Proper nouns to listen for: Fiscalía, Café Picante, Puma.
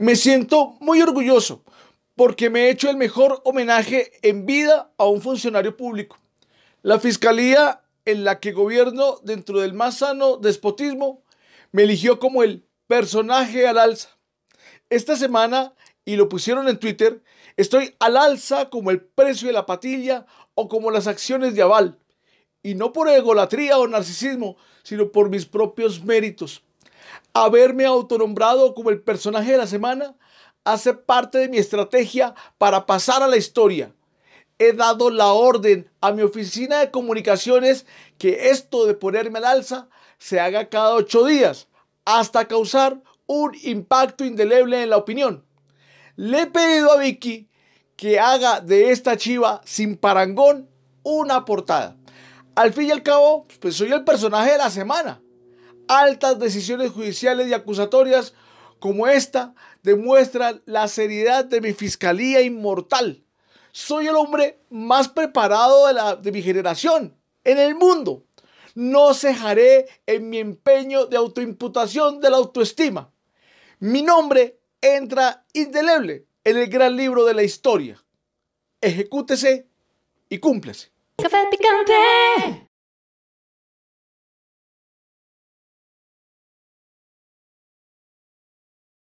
Me siento muy orgulloso porque me he hecho el mejor homenaje en vida a un funcionario público. La Fiscalía, en la que gobierno dentro del más sano despotismo, me eligió como el personaje al alza. Esta semana, y lo pusieron en Twitter, estoy al alza como el precio de la patilla o como las acciones de aval. Y no por egolatría o narcisismo, sino por mis propios méritos. Haberme autonombrado como el personaje de la semana hace parte de mi estrategia para pasar a la historia. He dado la orden a mi oficina de comunicaciones que esto de ponerme al alza se haga cada 8 días, hasta causar un impacto indeleble en la opinión. Le he pedido a Vicky que haga de esta chiva sin parangón una portada. Al fin y al cabo, pues soy el personaje de la semana. Altas decisiones judiciales y acusatorias como esta demuestran la seriedad de mi fiscalía inmortal. Soy el hombre más preparado de mi generación en el mundo. No cejaré en mi empeño de autoimputación de la autoestima. Mi nombre entra indeleble en el gran libro de la historia. Ejecútese y cúmplase. Café Picante.